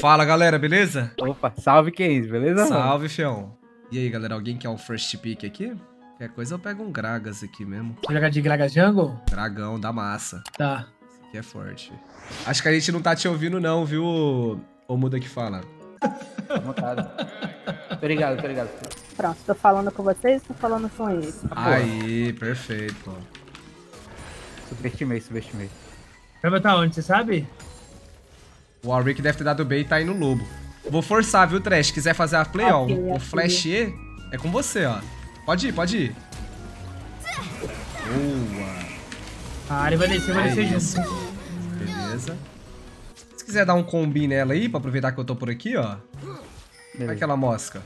Fala, galera, beleza? Opa, salve, que é isso, beleza? Salve, mano? Fião. E aí, galera, alguém quer um first pick aqui? Qualquer coisa eu pego um Gragas aqui mesmo. Vou jogar de Gragas Jungle? Dragão da massa. Tá. Esse aqui é forte. Acho que a gente não tá te ouvindo não, viu, ô Muda que fala. Tá montado. Obrigado, obrigado. Pronto, tô falando com vocês, tô falando com eles. Aí, perfeito. Subestimei, subestimei. Vai botar onde, você sabe? O Warwick deve ter dado bem e tá indo lobo. Vou forçar, viu, Thresh? Se quiser fazer a play, ó, o Flash E é com você, ó. Pode ir, pode ir. Boa. A Ahri vai descer junto. Beleza. Se quiser dar um combi nela aí, pra aproveitar que eu tô por aqui, ó. Vai aquela mosca.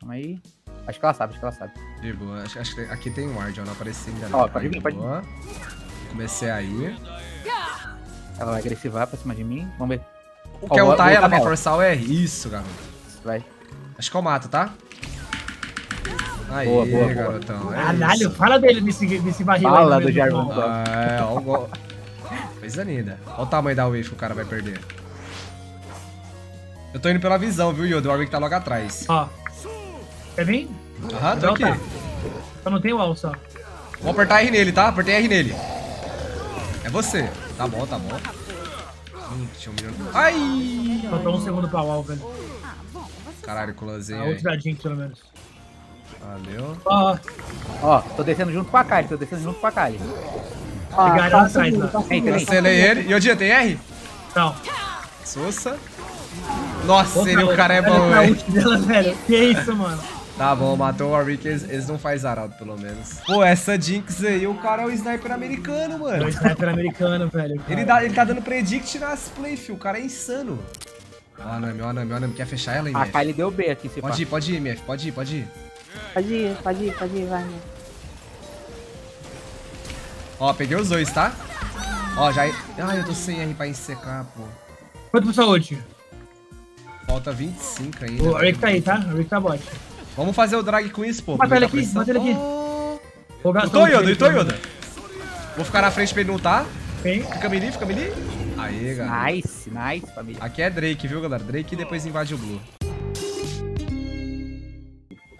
Calma aí. Acho que ela sabe, acho que ela sabe. De boa. Acho que aqui tem um Ward, ó. Não apareceu ainda. Ó, pode vir, pode ir. Comecei aí. Ela vai agressivar pra cima de mim. Vamos ver. O que é o Tai? Ela vai forçar o R. Isso, garoto. Vai. Acho que eu mato, tá? Aí, boa, boa, garotão. Boa. É caralho, isso. Fala dele nesse barril. Fala aí do Jarvão. É, ó o gol. Coisa linda. Olha o tamanho da wave que o cara vai perder. Eu tô indo pela visão, viu, Yoda? O Warwick tá logo atrás. Ó. Quer vir? Aham, tô aqui. Tá. Só não tem wall, só. Vou apertar R nele, tá? Apertei R nele. É você. Tá bom, tá bom. Deixa eu melhorar. Ai! Faltou um segundo pra wall, velho. Caralho, closezinho. Outro da Jinx, pelo menos. Valeu. Ó, tô descendo junto com a Kali, tô descendo junto com a Kali. Pegaram lá atrás, né? Cancelei ele. E o dia tem R? Não. Sussa. Nossa, o cara é bom, velho. Que isso, mano. Tá bom, matou o Warwick, eles não fazem Arauto, pelo menos. Pô, essa Jinx aí, o cara é o sniper americano, mano. É o sniper americano, velho. Ele tá dando predict nas play, fio. O cara é insano. Ó, Anami, ó, Anami, ó, Anami. Quer fechar ela, hein, MF? A Kali deu B aqui, se pode ir, MF, pode ir, pode ir. Pode ir, vai. Ó, peguei os dois, tá? Ó, já... Ai, eu tô sem R pra ensecar, pô. Quanto pro saúde? Falta 25 ainda. O Rick tá aí, tá? O Rick tá bot. Vamos fazer o drag com isso, pô. Mata ele aqui, mata ele aqui. Eu tô Yoda. Vou ficar na frente pra ele não tá. Fica melee. Aê, galera. Nice, família. Aqui é Drake, viu, galera? Drake e depois invade o Blue.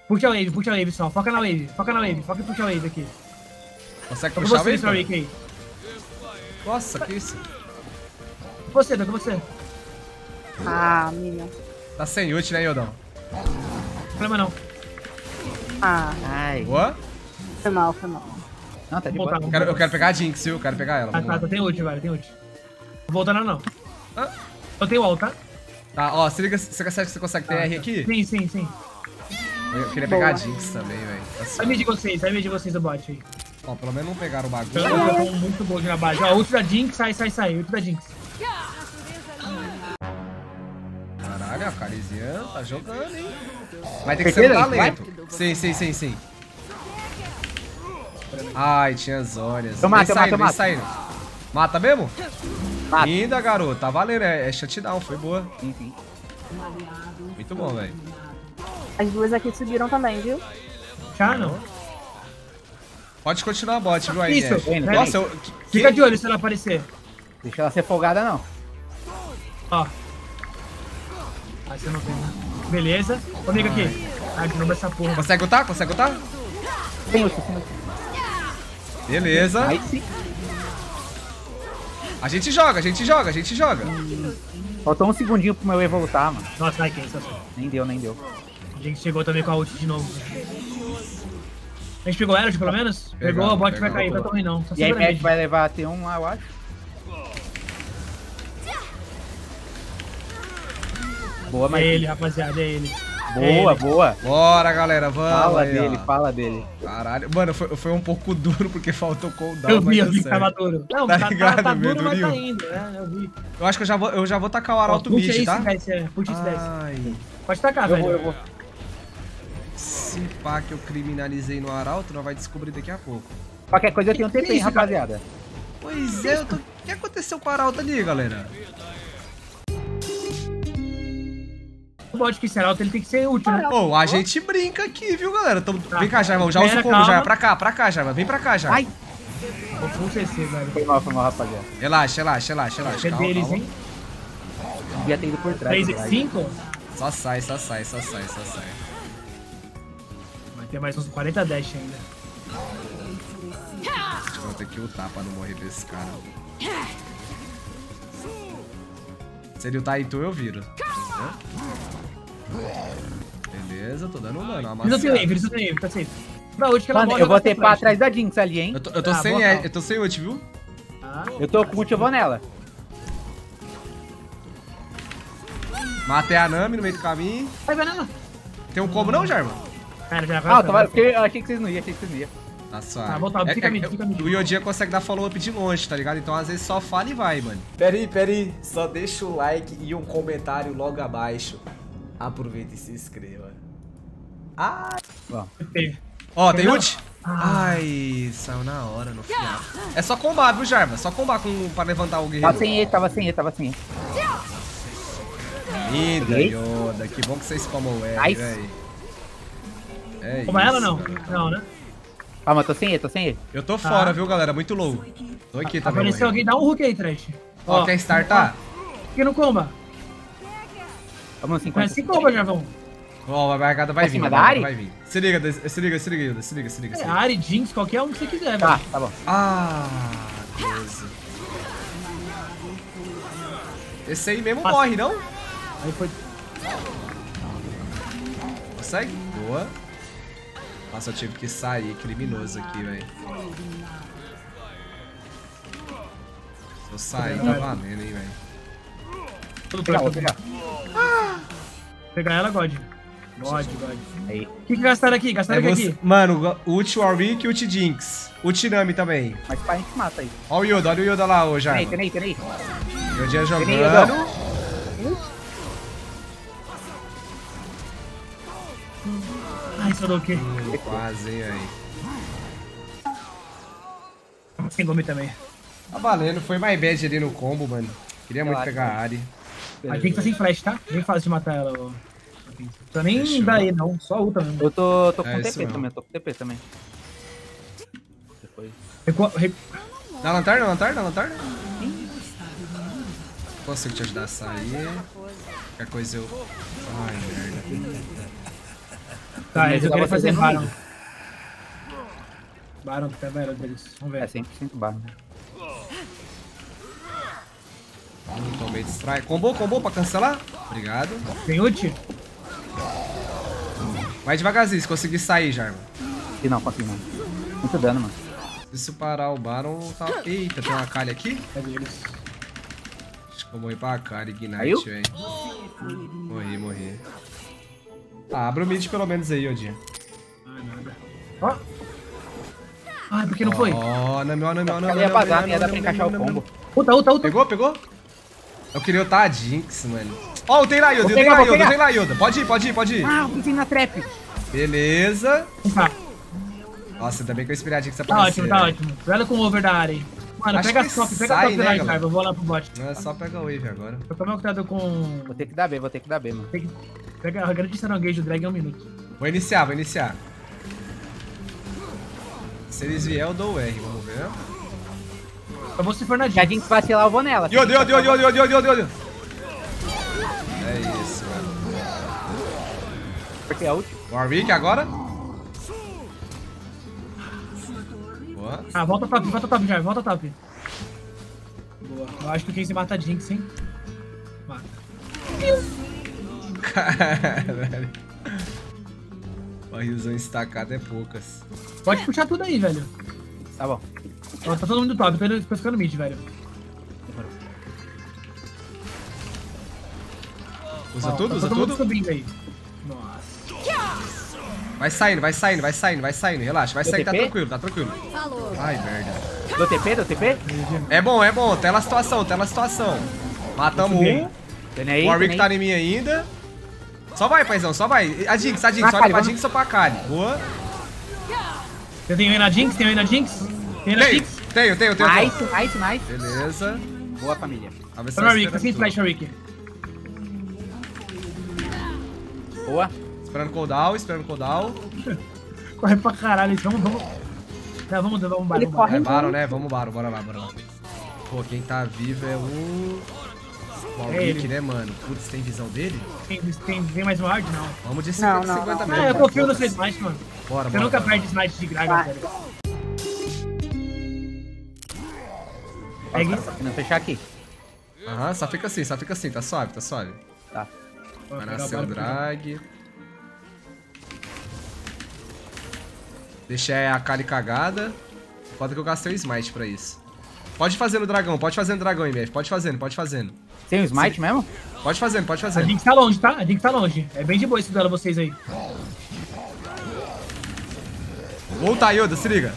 Puxa a wave só, foca na wave, foca e puxa a wave aqui. Consegue puxar a wave? Aí. Nossa, que isso? Tô com você. Ah, minha. Tá sem ult, né, Yodão? Problema não. Ah, ai. Boa? Foi mal. Não, tá de boa. Eu quero pegar a Jinx, viu? Eu quero pegar ela. Tá, tem ult, velho, tem ult. Vou voltar não. Ah. Eu tenho ult, tá? Tá, ó, se liga, você consegue ter R aqui? Sim. Eu queria pegar a Jinx também, velho. Sai meio de vocês o bot aí. Ó, pelo menos não pegaram o bagulho. Tá muito bom na base. Ó, ult da Jinx, sai. Ult da Jinx. Caralho, a Cariziana tá jogando, hein? Vai ter que ser um talento. Sim. Ai, tinha zonas. Tô saindo. Mata mesmo? Mata. Linda, garoto. Tá valendo. É shutdown, foi boa. Enfim. Muito bom, velho. As duas aqui subiram também, viu? Já não. Pode continuar a bot, viu, aí? Nossa, eu... Fica de olho se ela aparecer. Deixa ela ser folgada, não. Ó. Aí você não tem, né? Beleza. Ô, amigo aqui. Ah, de novo essa porra. Consegue lutar? Sim. Beleza. Aí sim. A gente joga. Faltou um segundinho pro meu E voltar, mano. Nossa, vai quem? Nem deu. A gente chegou também com a ult de novo. A gente pegou ela, pelo menos? Pegou, o bot vai cair, vai tomar não. E aí a gente vai levar a T1 lá, eu acho. Boa, mas... É ele, rapaziada, é ele. Boa. Bora, galera, vamos. Fala dele. Caralho, mano, foi um pouco duro porque faltou cooldown. Eu vi, tava duro. Não, tá duro, mas tá indo, né? Eu vi. Eu acho que eu já vou tacar o Arauto mid, tá? Puxa esse 10. Pode tacar, velho. Eu vou. Se pá que eu criminalizei no Arauto, nós vai descobrir daqui a pouco. Qualquer coisa eu tenho um TP, rapaziada. Pois é, o que aconteceu com o Arauto ali, galera? O bot que esse Arauto ele tem que ser útil, né? Pô, a gente brinca aqui, viu, galera? Vem cá, Jarvão, já usa o combo, Jarvão. Pra cá, Jarvão. Vem pra cá, Jarvão. Ai! Vou pro CC, velho. Foi mal, rapaziada. Relaxa. Calma, eles, hein? devia ter ido por trás. 3 e 5? Só sai, só sai, só sai, só sai. Vai ter mais uns 40 dash ainda. Acho que eu vou ter que ultar pra não morrer pra esse cara. Se ele ultar Itu, eu viro. Beleza, tô dando dano. Vira o Wave, tá safe. Mano, eu vou tepar atrás da Jinx ali, hein? Eu tô sem ult, viu? Eu tô com ult, eu vou nela. Matei a Nami no meio do caminho. Vai, banana. Tem um combo não, Jarvan? Cara, já vai. Ah, tomara, porque eu achei que vocês não iam, achei que vocês não iam. Tá suave. Tá, volta, fica o Yodinha consegue dar follow-up de longe, tá ligado? Então às vezes só fala e vai, mano. Pera aí. Só deixa o like e um comentário logo abaixo. Aproveita e se inscreva. Ah! Ó, tem ult? Ai, saiu na hora, no final. É só combar, viu, Jarvan? Só combar pra levantar o guerreiro. Tava sem E. Linda, Yoda. Que bom que você spamou o L, velho. É isso, ela não? Cara. Não, né? Ah, mas tô sem E. Eu tô fora, viu, galera? Muito low. Tô aqui também. Apareceu alguém, dá um hook aí, Thresh. Ó, quer startar? Fica no comba. Vamos 50. Mas se comba, Jarvão. Ó, a barrigada vai vir. Vai vir. Se liga, Yoda. Se liga. É, Ahri, Jinx, qualquer um que você quiser, velho. Ah, tá bom. Ah, beleza. Esse aí mesmo morre, não? Aí foi. Consegue? Boa. Nossa, eu tive que sair, criminoso aqui, velho. Se eu sair, tá valendo, hein, velho. Tudo pronto, vou pegar. Pegar ela, God. Aí. O que gastaram aqui? Mano, ult Warwick e ult Jinx. Ult Nami também. Mas pra gente mata aí. Ó o Yoda, olha o Yoda lá, ô Jarvan. Peraí. Yodinha jogando. Ai, só dou o quê? Quase, hein, aí. Tem nome também. Tá valendo, foi mais bad ali no combo, mano. Queria muito pegar a Ahri. A Jinx tá sem flash, tá? Bem fácil de matar ela, ó. Pra nem dar E, não. Só ulta mesmo. Eu tô com TP também, Depois. Na lanterna. Consigo te ajudar a sair. Qualquer coisa eu... Ai, merda. Tá, eu quero fazer Baron. Baron, tu quer Baron deles. Vamos ver. É 100% Baron. Tomei distrai. Combo pra cancelar. Obrigado. Tem ult? Vai devagarzinho, se conseguir sair, Jarvan. Consegui não. Muito dano, mano. Se parar o Baron, tá... Eita, tem uma Kali aqui? É deles. Acho que eu morri pra Kali, Ignite, velho. Morri. Tá, abre o mid pelo menos aí, Yodinha. Ah, nada. Ó. Ah, porque não foi? Ó, não. Ia bazar, ia dar pra encaixar o combo. Ulta. Pegou? Eu queria ultar a Jinx, mano. Ó, tem lá, Yoda. Pode ir. Ah, eu fui na trap. Beleza. Nossa, ainda bem que eu esperei a Jinx aparecer. Tá ótimo. Cuidado com o over da área aí. Mano, pega a top da Jinx, eu vou lá pro bot. Não, é só pegar o wave agora. Eu tô cuidado com... Vou ter que dar B, mano. Pega a grande saranguejo do drag em 1 minuto. Vou iniciar. Se eles vier, eu dou o R, vamos ver. Eu vou se for na Jinx. Se a Jinx vacilar, eu vou nela. Yoda. É isso, mano. Porque é a última. Warwick agora. Boa. Ah, volta top, Jair. Volta top. Boa. Eu acho que quem se mata a Jinx, hein? Mata. Caralho. Barrilzão estacado é poucas. Pode puxar tudo aí, velho. Tá bom. Ó, tá todo mundo top, depois fica no mid, velho. Usa tudo? Subindo aí. Nossa. Vai saindo, relaxa. Vai sair, tá tranquilo. Ai, merda. Deu TP? É bom. Tá na situação. Matamos um. O Warwick tá em mim ainda. Só vai, paizão. A Jinx, olha pra Jinx ou pra Kali. Boa. Eu tenho na Jinx? Tenho. Nice. Beleza. Boa, família. Warwick, tá sem flash, Warwick. Boa. Esperando cooldown. Corre pra caralho, vamos. Tá, vamos, Baron. É Baron, né? Vamos, Baron, bora lá. Pô, quem tá vivo é o... O Warwick, né, mano? Putz, tem visão dele? Tem mais um Ward? Não. Vamos de 50 mesmo. Eu confio no seu Smite, mano. Bora, você nunca perde Smite de Gragas, velho. Pega isso. Não fechar aqui. Aham, só fica assim, tá suave, tá suave. Tá. Vai nascer o drag. Deixei a Kali cagada. Foda que eu gastei o Smite pra isso. Pode fazendo no dragão, MF. Pode fazendo. Tem o Smite mesmo? Pode fazendo. A Jinx tá longe, tá? A Jinx tá longe. É bem de boa esse duelo vocês aí. Volta, Yoda, se liga.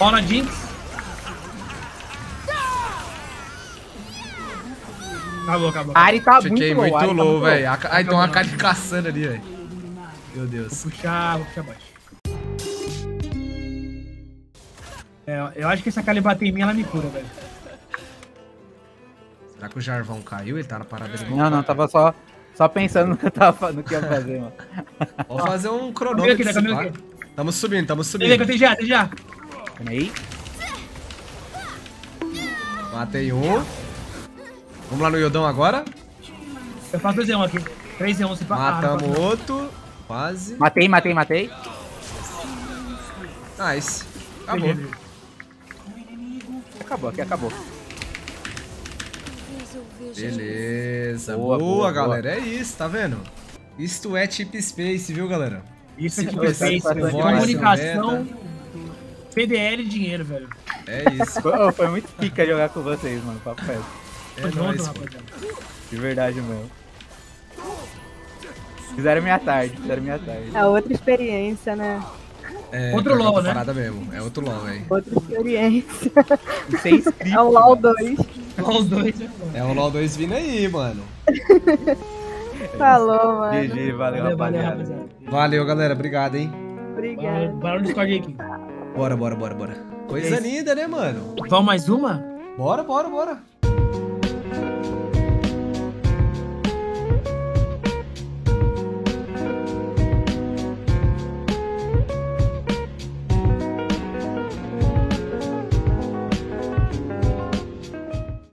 Bola Jinx. Acabou, acabou. A Ahri tá muito low, velho. Ah, então a Kali caçando ali, velho. Meu Deus. Vou puxar baixo. É, eu acho que se a Kali bater em mim, ela me cura, velho. Será que o Jarvão caiu? Ele tá na parada dele. Não, tava só pensando no que eu ia fazer, mano. Vou fazer um cronômetro. Tamo subindo. Beleza, tem já. Calma aí. Matei um. Vamos lá no Yodão agora. Eu faço 2x1 aqui. 3x1 se passar. Matamos outro. Quase. Matei. Nice. Acabou. Acabou. Beleza. Boa, galera. É isso, tá vendo? Isto é Tip Space, viu, galera? Isso é Tip Space. Comunicação, PDL e dinheiro, velho. É isso. Foi muito pica jogar com vocês, mano. Papo reto. É nóis, rapaziada. De verdade, mano. Fizeram minha tarde. É outra experiência, né? É, outro LOL, né? Mesmo. É outro LOL, velho. Outra experiência. Isso é inscrito. É o LOL 2. É o LOL 2 vindo aí, mano. Falou, mano. GG, valeu, rapaziada. Valeu, galera. Obrigado, hein? Obrigado. Bora no Discord aqui. Bora. Coisa linda, né, mano? Vamos mais uma? Bora.